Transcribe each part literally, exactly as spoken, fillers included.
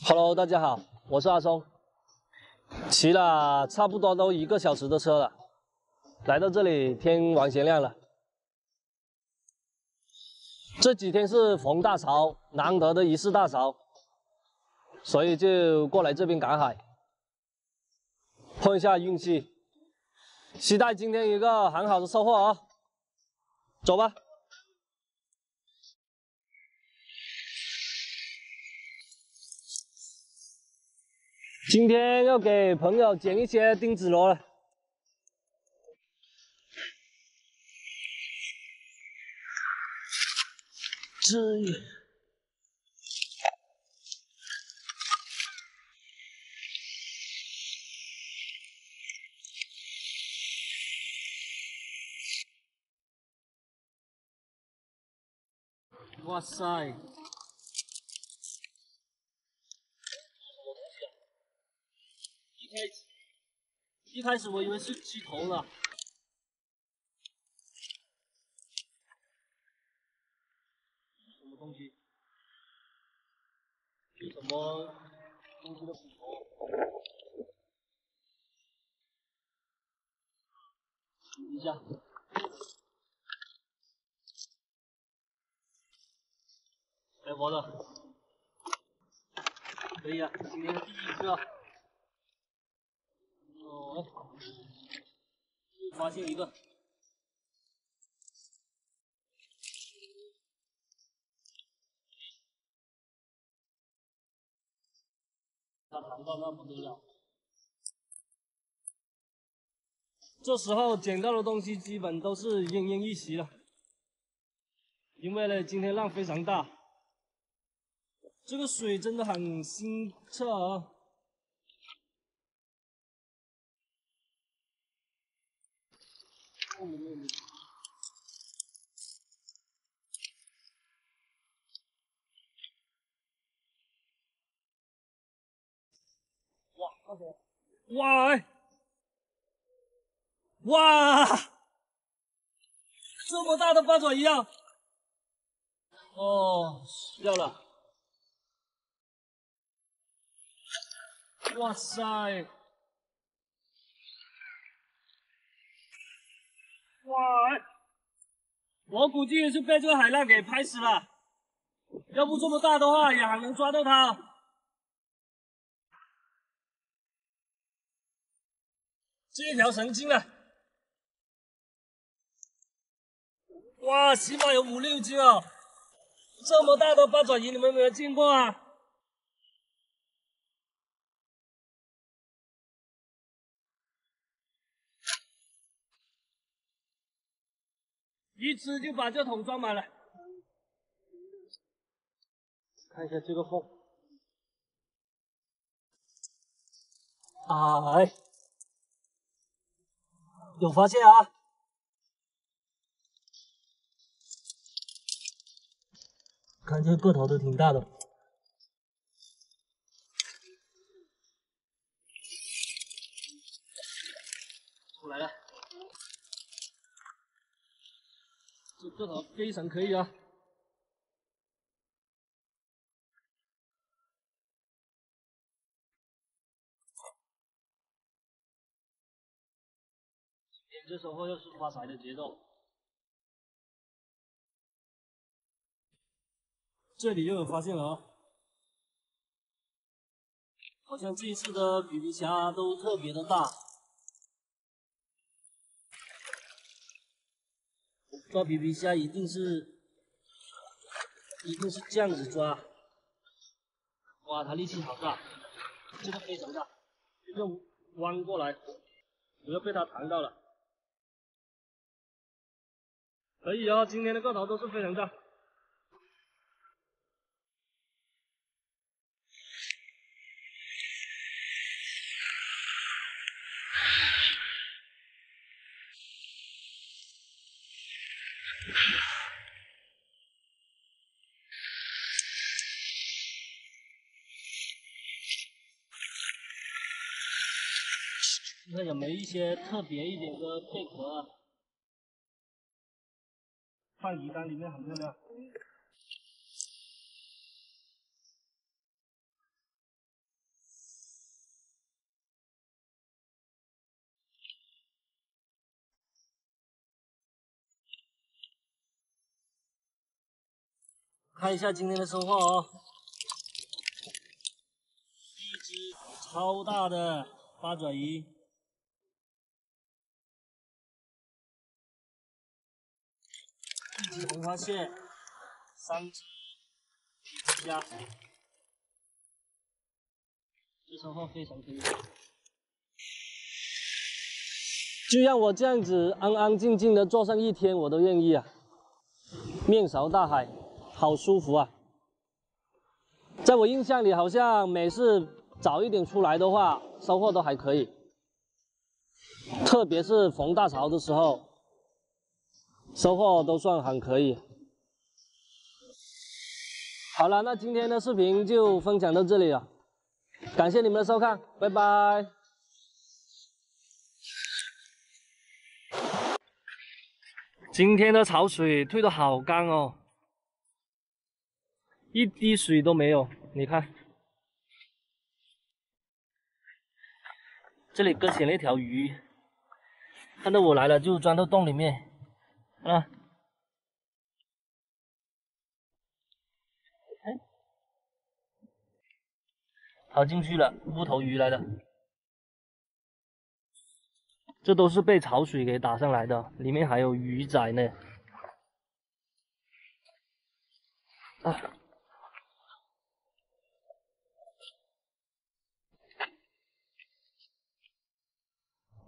Hello， 大家好，我是阿松。骑了差不多都一个小时的车了，来到这里天完全亮了。这几天是逢大潮，难得的一次大潮，所以就过来这边赶海，碰一下运气。期待今天一个很好的收获啊、哦！走吧。 今天要给朋友捡一些钉子螺了。这，哇塞！ 一开始我以为是鸡头呢，什么东西？是什么东西的骨头？等一下，来活的，可以啊，今天第一个。 哦，发现一个，它长到那不得了。这时候捡到的东西基本都是奄奄一息了，因为呢今天浪非常大，这个水真的很清澈啊。 哇！哇！哎！哇！这么大的八爪鱼啊！哦，掉了！哇塞！ 哇！我估计是被这个海浪给拍死了，要不这么大的话也还能抓到它。这一条神经了，哇，起码有五六斤哦！这么大的八爪鱼，你们有没有见过啊？一吃就把这桶装满了。看一下这个缝，哎，有发现啊！看这个头都挺大的。出来了。 这这条非常可以啊！今天这时候又是发财的节奏，这里又有发现了啊！好像这一次的皮皮虾都特别的大。 抓皮皮虾一定是，一定是这样子抓。哇，它力气好大，这个非常大，这个弯过来，我要被它弹到了。可以哦，今天的个头都是非常大。那有没有一些特别一点的贝壳啊？放鱼缸里面很漂亮。看一下今天的收获哦，一只超大的八爪鱼，一只红花蟹，三只虾，这收获非常可以。就让我这样子安安静静的坐上一天，我都愿意啊！面朝大海。 好舒服啊！在我印象里，好像每次早一点出来的话，收获都还可以。特别是逢大潮的时候，收获都算很可以。好了，那今天的视频就分享到这里了，感谢你们的收看，拜拜。今天的潮水退得好干哦。 一滴水都没有，你看，这里搁浅了一条鱼，看到我来了就钻到洞里面，啊，逃进去了，乌头鱼来了，这都是被潮水给打上来的，里面还有鱼仔呢，啊。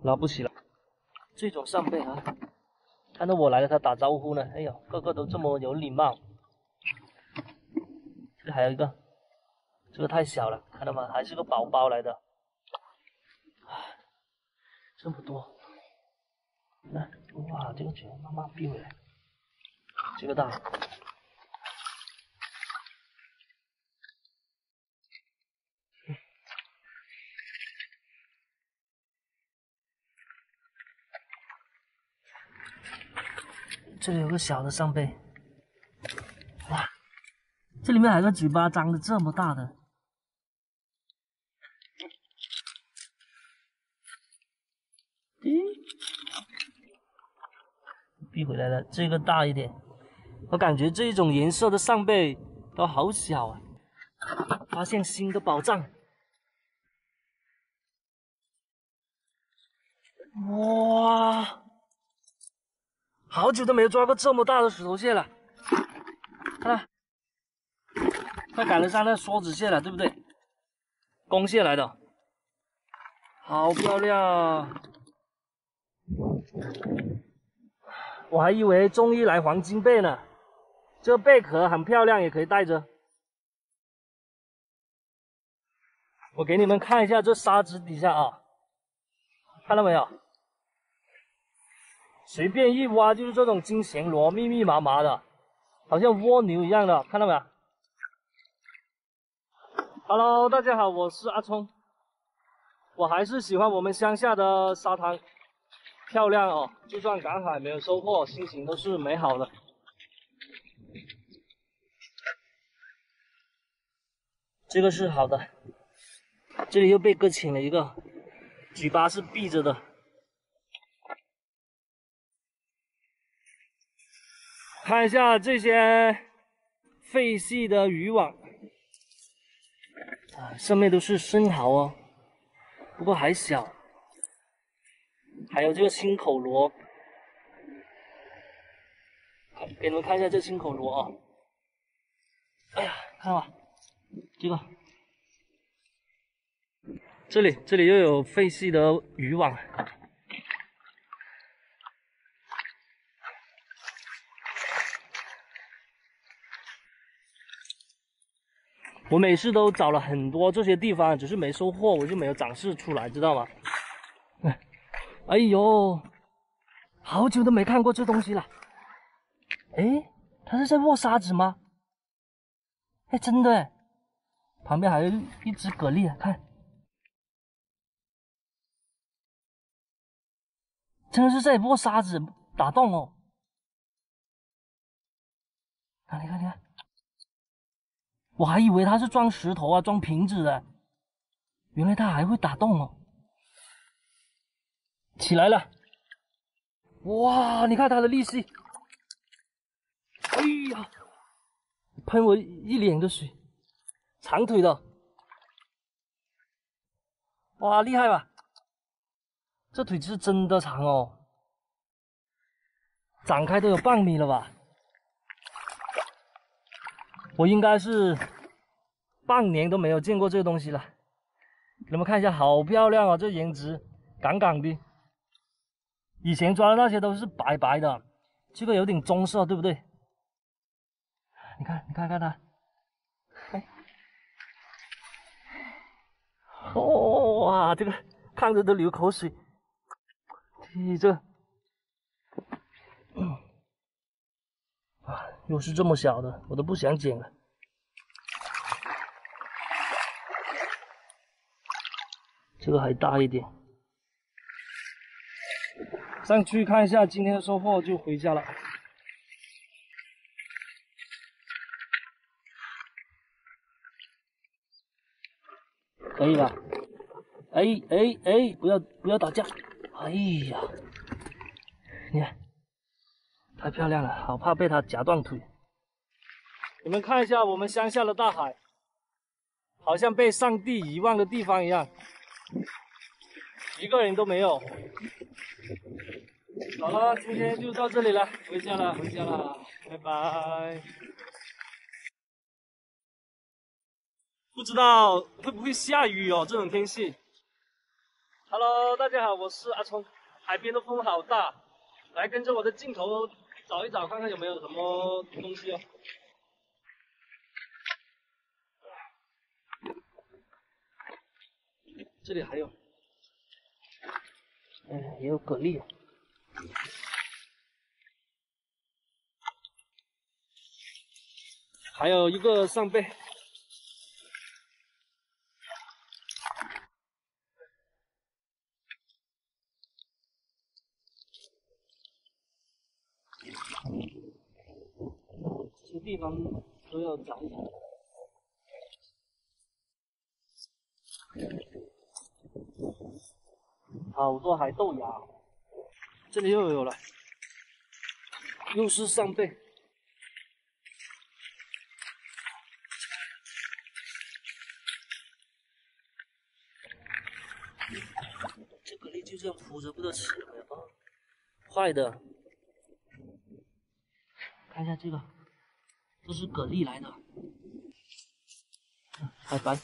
拿不起了，这种扇贝啊，看到我来了，他打招呼呢。哎呦，个个都这么有礼貌。这里还有一个，这个太小了，看到吗？还是个宝宝来的。这么多，来，哇，这个嘴慢慢闭回来，这个大。嗯 这里有个小的扇贝，哇，这里面还有个嘴巴张的这么大的，咦，闭回来了，这个大一点。我感觉这种颜色的扇贝都好小啊！发现新的宝藏，哇！ 好久都没有抓过这么大的水头蟹了，看、啊，快赶得上那梭子蟹了，对不对？公蟹来的，好漂亮！我还以为终于来黄金贝呢，这贝壳很漂亮，也可以带着。我给你们看一下这沙子底下啊，看到没有？ 随便一挖就是这种金弦螺，密密麻麻的，好像蜗牛一样的，看到没有 ？Hello， 大家好，我是阿聪，我还是喜欢我们乡下的沙滩，漂亮哦！就算赶海没有收获，心情都是美好的。这个是好的，这里又被搁浅了一个，嘴巴是闭着的。 看一下这些废弃的渔网，啊，上面都是生蚝哦，不过还小。还有这个青口螺，给你们看一下这青口螺啊、哦。哎呀，看到吧，这个，这里这里又有废弃的渔网。 我每次都找了很多这些地方，只是没收获，我就没有展示出来，知道吗？哎呦，好久都没看过这东西了。哎，它是在握沙子吗？哎，真的诶，旁边还有一只蛤蜊，看，真的是在握沙子打洞哦。看，你看，你看。 我还以为它是装石头啊，装瓶子的，原来它还会打洞哦。起来了，哇！你看它的力气，哎呀，喷我一脸的水，长腿的，哇，厉害吧？这腿是真的长哦，展开都有半米了吧？我应该是半年都没有见过这个东西了。你们看一下，好漂亮啊！这颜值杠杠的。以前抓的那些都是白白的，这个有点棕色，对不对？ 你看，你看看它，哎，哦哇，这个看着都流口水，你这，啊，又是这么小的，我都不想捡了。这个还大一点。上去看一下今天的收获，就回家了。 可以吧？哎哎哎，不要不要打架！哎呀，你看，太漂亮了，好怕被它夹断腿。你们看一下我们乡下的大海，好像被上帝遗忘的地方一样，一个人都没有。好了，今天就到这里了，回家了，回家了，拜拜。 不知道会不会下雨哦，这种天气。Hello， 大家好，我是阿聪。海边的风好大，来跟着我的镜头找一找，看看有没有什么东西哦。这里还有，嗯，也有蛤蜊。 还有一个扇贝。 这些地方都要找一找。好多海豆芽，这里又有了，又是扇贝。这蛤蜊就这样铺着，不知道吃了没有啊？坏的。 看一下这个，这是蛤蜊来的，拜拜。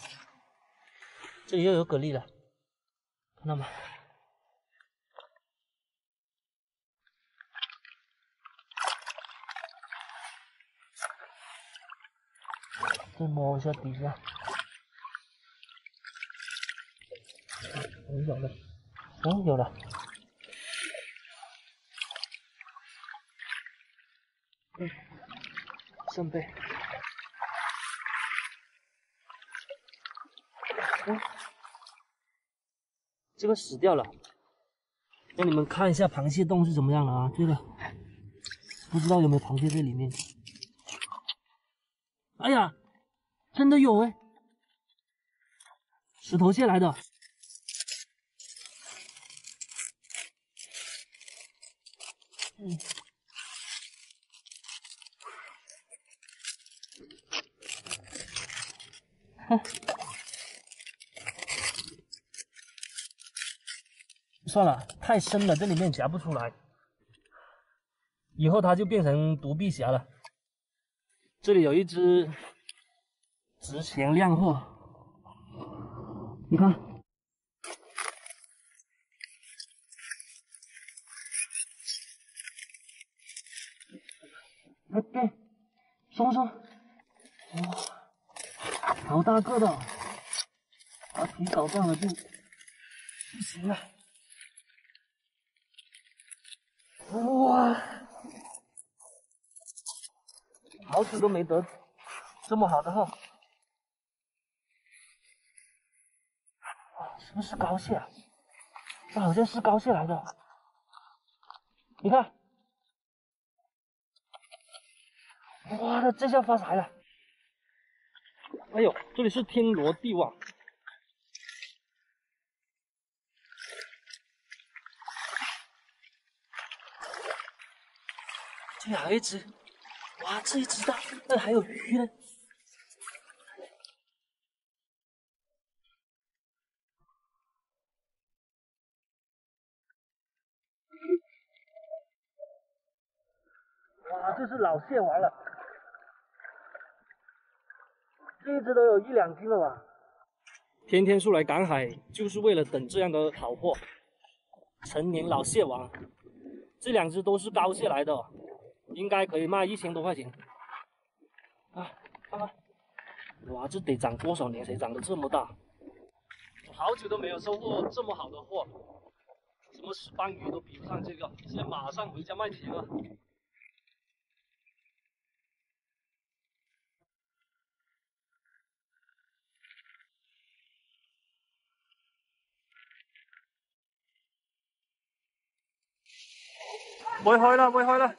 这里又有蛤蜊了，看到吗？再摸一下底下，没有了，哦，有了。 嗯，扇贝。嗯，这个死掉了。让你们看一下螃蟹洞是怎么样的啊？这个不知道有没有螃蟹在里面。哎呀，真的有哎，石头蟹来的。嗯。 算了，太深了，这里面夹不出来。以后它就变成独臂侠了。这里有一只值钱靓货，你看，哎哎，松松，哇！ 好大个的，把腿搞断了就不行了。哇，好久都没得这么好的哈！是不是膏蟹啊？这好像是膏蟹来的。你看，哇，那这下发财了。 哎呦，这里是天罗地网，这里还有一只，哇，这一只大，那还有鱼呢。哇，这是老蟹王了，这一只都有一两斤了吧？天天出来赶海，就是为了等这样的好货。成年老蟹王，这两只都是膏蟹来的。 应该可以卖一千多块钱啊！看看，哇，这得长多少年才长得这么大？我好久都没有收获这么好的货，什么石斑鱼都比不上这个。现在马上回家卖钱了。喂，开啦，喂，开啦！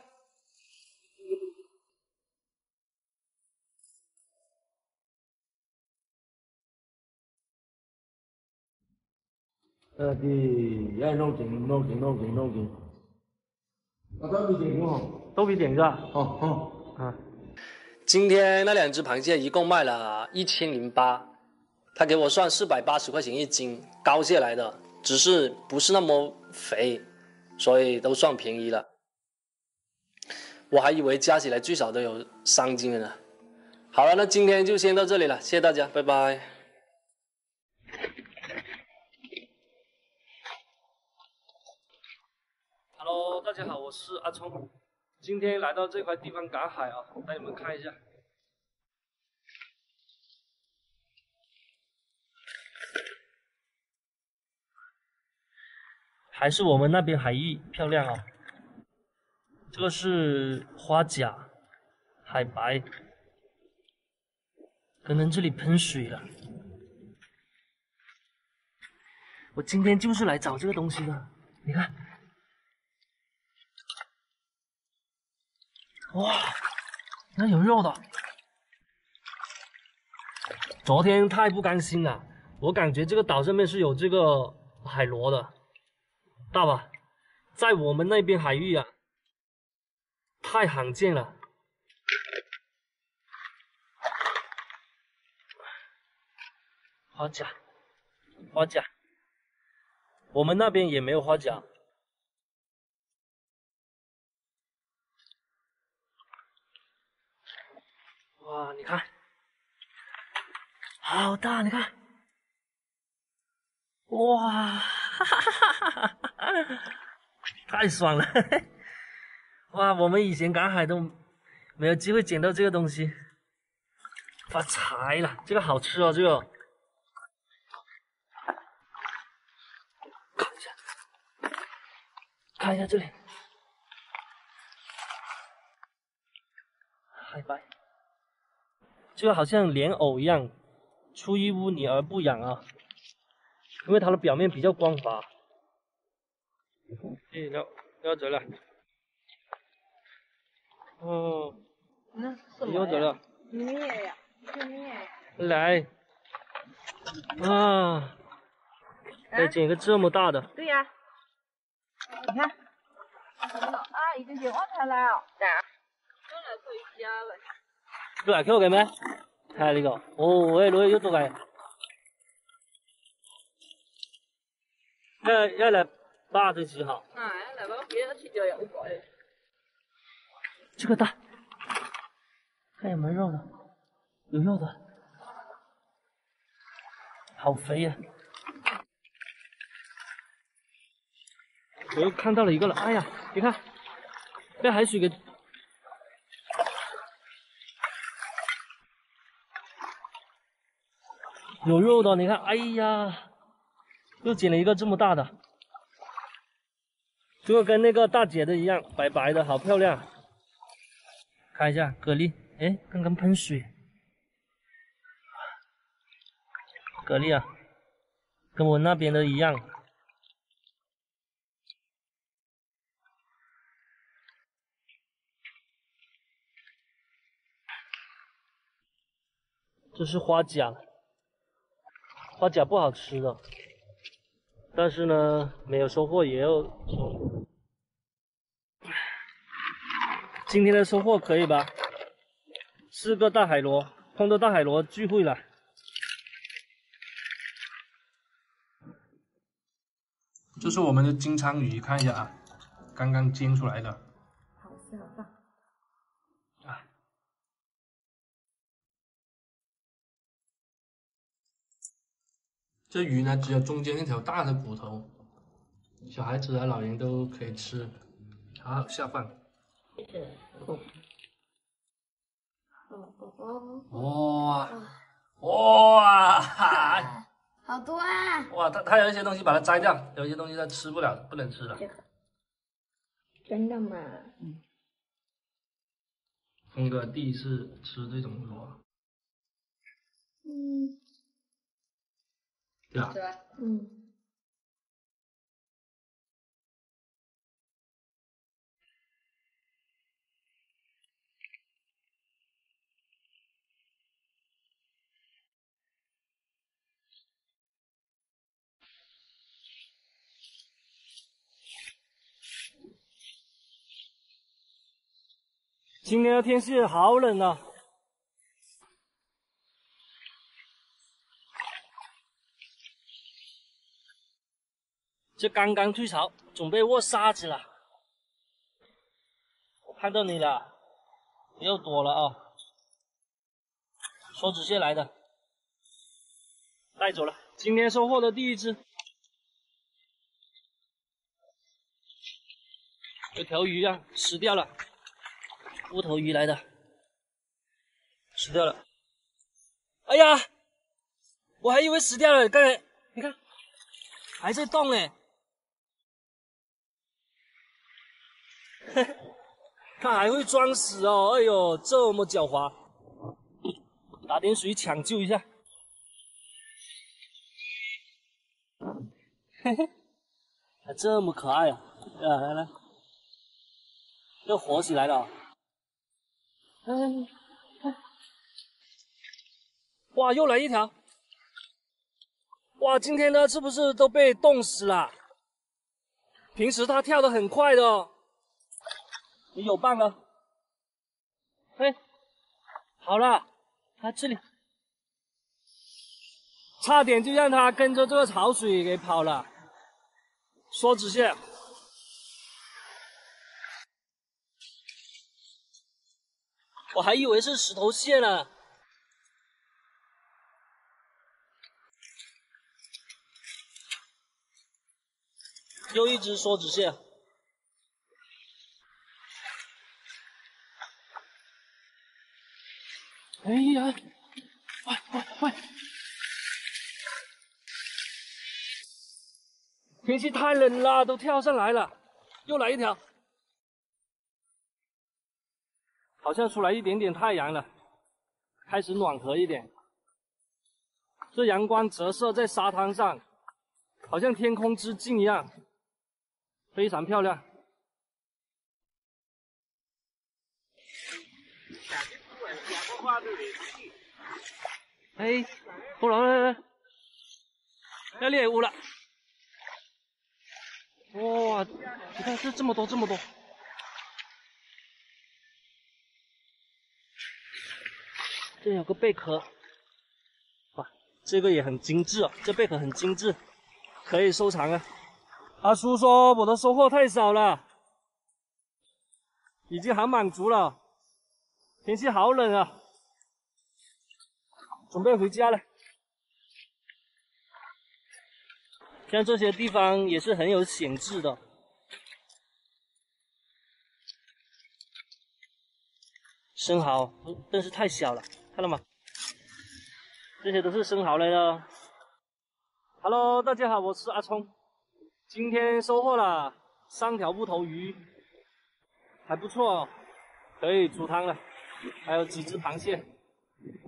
誒啲有人撈勁，撈勁，撈勁，撈勁。我都俾整喎，都俾整㗎。哦哦啊！今天那兩隻螃蟹一共賣了一千零八，他给我算四百八十块钱一斤，膏蟹来的，只是不是那么肥，所以都算便宜了。我还以为加起来最少都有三斤呢。好了，那今天就先到这里了，谢谢大家，拜拜。 Hello， 大家好，我是阿聪，今天来到这块地方赶海啊，带你们看一下。还是我们那边海域漂亮啊！这个是花甲、海白，可能这里喷水了。我今天就是来找这个东西的，你看。 哇，那有肉的！昨天太不甘心了，我感觉这个岛上面是有这个海螺的，大吧？在我们那边海域啊，太罕见了。花甲，花甲，我们那边也没有花甲。 哇，你看，好大！你看，哇，哈哈哈哈哈，太爽了！哇，我们以前赶海都没有机会捡到这个东西，发财了！这个好吃哦，这个。看一下，看一下这里，海白。 这个好像莲藕一样，出淤泥而不染啊，因为它的表面比较光滑。哎，要要走了。哦，那什么？要走了。面呀，是面呀。来。啊。再捡一个这么大的。啊、对呀、啊。你看。啊，已经捡完才来啊。咋？又来做鱼虾了。 过来，扣给咩？睇下呢個，哦，喂，攞咗做嘅，一一嚟八對幾好。啊，一嚟八幾多條就有個嘅。這個大，看有沒有肉的，有肉的，好肥呀、啊！我又看到了一個了，哎呀，你看，被海水給。 有肉的，你看，哎呀，又捡了一个这么大的，这个跟那个大姐的一样，白白的，好漂亮。看一下蛤蜊，哎，刚刚喷水，蛤蜊啊，跟我那边的一样。这是花甲。 花甲不好吃的，但是呢，没有收获也要收。今天的收获可以吧？是个大海螺，碰到大海螺聚会了。这是我们的金枪鱼，看一下啊，刚刚煎出来的。好吃好棒啊！这鱼呢，只有中间那条大的骨头，小孩子啊、老人都可以吃，好好下饭。嗯 哇哇哈！好多啊！哇，它它有一些东西把它摘掉，有一些东西它吃不了，不能吃了。真的吗？嗯。峰哥第一次吃这种螺。嗯。对吧？嗯。今天的天气好冷啊！这刚刚退潮，准备握沙子了。我看到你了，不要躲了啊、哦！梭子蟹来的，带走了。今天收获的第一只，有条鱼啊，死掉了。 乌头鱼来的，死掉了。哎呀，我还以为死掉了，刚才你看还在动哎。它还会装死哦，哎呦，这么狡猾！打点水抢救一下。嘿嘿，还这么可爱啊！啊，来来，又活起来了。 嗯，哇，又来一条！哇，今天呢是不是都被冻死了？平时它跳得很快的哦。你有棒了？嘿，好了，它这里，差点就让它跟着这个潮水给跑了。梭子蟹。 我还以为是石头蟹呢，又一只梭子蟹，哎呀，快快快！天气太冷了，都跳上来了，又来一条。 好像出来一点点太阳了，开始暖和一点。这阳光折射在沙滩上，好像天空之镜一样，非常漂亮。哎，过来来来，要猎物了！哇，你看这这么多这么多。 这有个贝壳，哇，这个也很精致哦，这贝壳很精致，可以收藏啊。阿叔说我的收获太少了，已经很满足了。天气好冷啊，准备回家了。像这些地方也是很有潜质的。 生蚝，但是太小了，看到吗？这些都是生蚝来的。Hello， 大家好，我是阿聪，今天收获了三条乌头鱼，还不错、哦，可以煮汤了。还有几只螃蟹，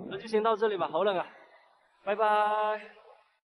那就先到这里吧，好冷啊，拜拜。